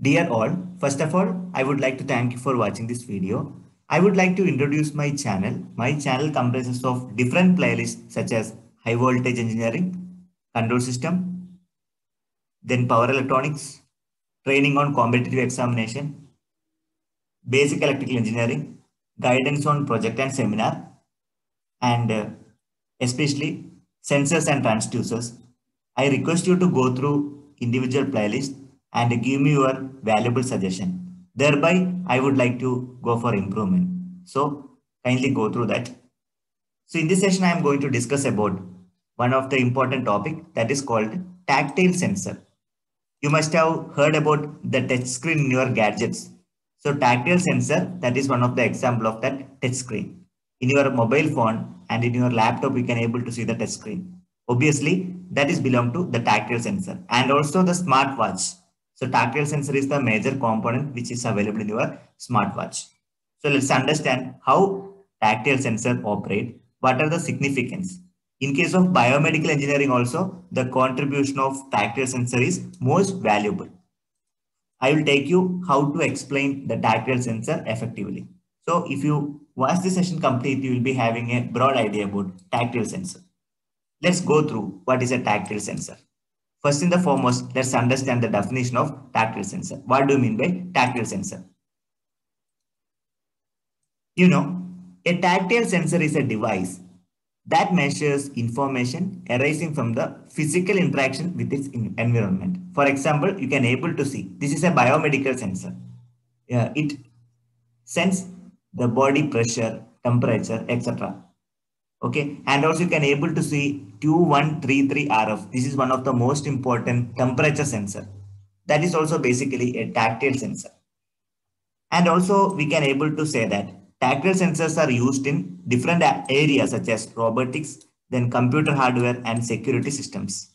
Dear all, first of all, I would like to thank you for watching this video. I would like to introduce my channel. My channel comprises of different playlists such as high voltage engineering, control system, then power electronics, training on competitive examination, basic electrical engineering, guidance on project and seminar, and especially sensors and transducers. I request you to go through individual playlists and give me your valuable suggestion. Thereby, I would like to go for improvement. So kindly go through that. So in this session, I am going to discuss about one of the important topic that is called tactile sensor. You must have heard about the touch screen in your gadgets. So tactile sensor, that is one of the example of that touch screen. In your mobile phone and in your laptop, you can able to see the touch screen. Obviously, that is belong to the tactile sensor and also the smartwatch. So tactile sensor is the major component which is available in your smartwatch. So let's understand how tactile sensor operate. What are the significance? In case of biomedical engineering also, the contribution of tactile sensor is most valuable. I will take you how to explain the tactile sensor effectively. So if you watch this session complete, you will be having a broad idea about tactile sensor. Let's go through what is a tactile sensor. First and the foremost, let's understand the definition of tactile sensor. What do you mean by tactile sensor? You know, a tactile sensor is a device that measures information arising from the physical interaction with its environment. For example, you can able to see, this is a biomedical sensor. It senses the body pressure, temperature, etc. Okay, and also you can able to see 2133 RF. This is one of the most important temperature sensor. That is also basically a tactile sensor. And also we can able to say that tactile sensors are used in different areas such as robotics, then computer hardware and security systems.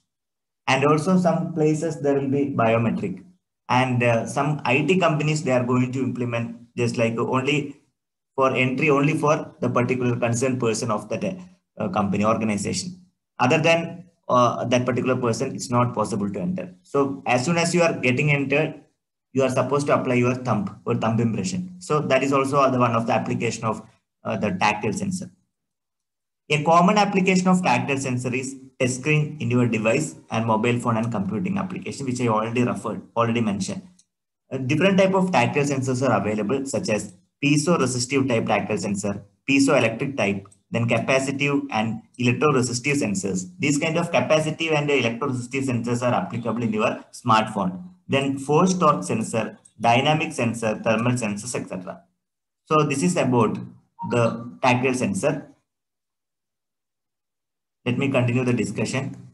And also some places there will be biometric, and some IT companies, they are going to implement just like only for entry only for the particular concerned person of that company organization. Other than that particular person, it's not possible to enter. So as soon as you are getting entered, you are supposed to apply your thumb or thumb impression. So that is also the one of the application of the tactile sensor. A common application of tactile sensor is touch screen in your device and mobile phone and computing application, which I already mentioned. Different type of tactile sensors are available, such as piezo-resistive type tactile sensor, piezoelectric type, then capacitive and electroresistive sensors. These kind of capacitive and electroresistive sensors are applicable in your smartphone. Then force torque sensor, dynamic sensor, thermal sensors, etc. So this is about the tactile sensor. Let me continue the discussion.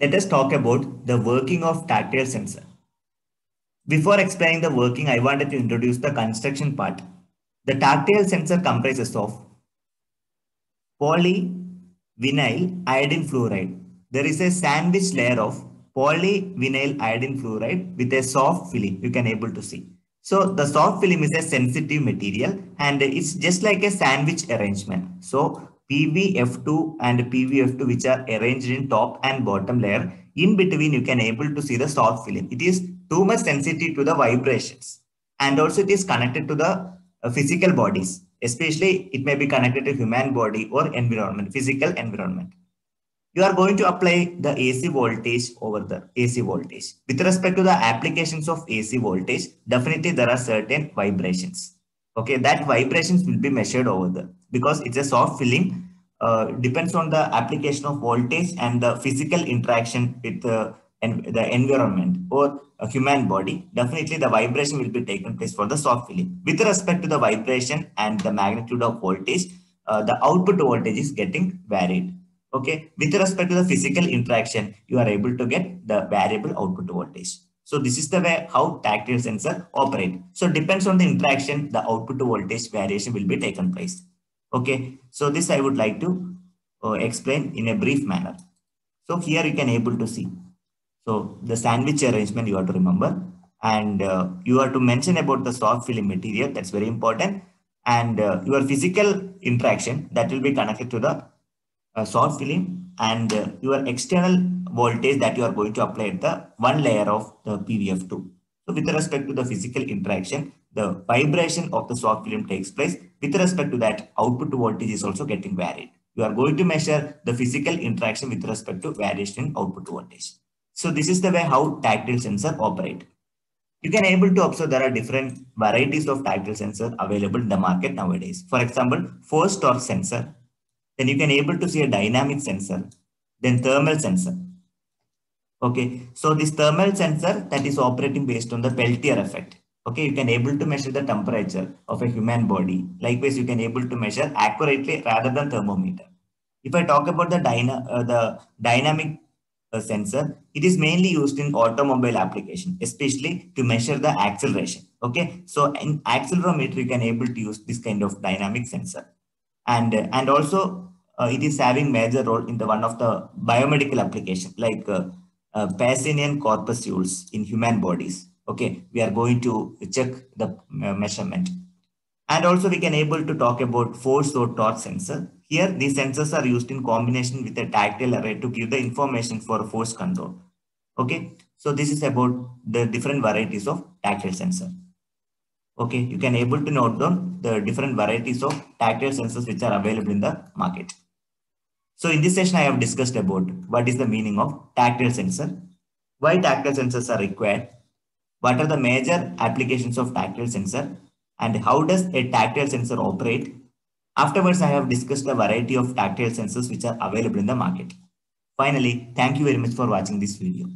Let us talk about the working of tactile sensor. Before explaining the working, I wanted to introduce the construction part. The tactile sensor comprises of polyvinylidene fluoride. There is a sandwich layer of polyvinylidene fluoride with a soft film. You can able to see. So the soft film is a sensitive material and it's just like a sandwich arrangement. So PVF2 and PVF2, which are arranged in top and bottom layer. In between, you can able to see the soft film. It is too much sensitive to the vibrations, and also it is connected to the physical bodies. Especially, it may be connected to human body or environment, physical environment. You are going to apply the AC voltage over the AC voltage. With respect to the applications of AC voltage, definitely there are certain vibrations. Okay, that vibrations will be measured over there because it's a soft film. Depends on the application of voltage and the physical interaction with the environment or a human body. Definitely the vibration will be taken place for the soft film. With respect to the vibration and the magnitude of voltage, the output voltage is getting varied. Okay, with respect to the physical interaction, you are able to get the variable output voltage. So this is the way how tactile sensor operate. So depends on the interaction, the output voltage variation will be taken place. Okay, so this I would like to explain in a brief manner. So here you can able to see. So the sandwich arrangement you have to remember, and you have to mention about the soft film material. That's very important, and your physical interaction that will be connected to the solid film and your external voltage that you are going to apply at the one layer of the PVF2. So with respect to the physical interaction, the vibration of the soft film takes place. With respect to that, output voltage is also getting varied. You are going to measure the physical interaction with respect to variation in output voltage. So this is the way how tactile sensor operate. You can able to observe there are different varieties of tactile sensor available in the market nowadays. For example, force torque sensor. Then you can able to see a dynamic sensor, then thermal sensor. Okay, so this thermal sensor that is operating based on the Peltier effect. Okay, you can able to measure the temperature of a human body. Likewise, you can able to measure accurately rather than thermometer. If I talk about the dynamic sensor, it is mainly used in automobile application, especially to measure the acceleration. Okay, so in accelerometer, you can able to use this kind of dynamic sensor, and also it is having major role in the one of the biomedical application like Pacinian corpuscles in human bodies. Okay, we are going to check the measurement. And also we can able to talk about force or torque sensor. Here these sensors are used in combination with a tactile array to give the information for force control. Okay, so this is about the different varieties of tactile sensor. Okay, you can able to note down the different varieties of tactile sensors which are available in the market. So in this session I have discussed about what is the meaning of tactile sensor, why tactile sensors are required, what are the major applications of tactile sensor, and how does a tactile sensor operate. Afterwards, I have discussed a variety of tactile sensors which are available in the market. Finally, thank you very much for watching this video.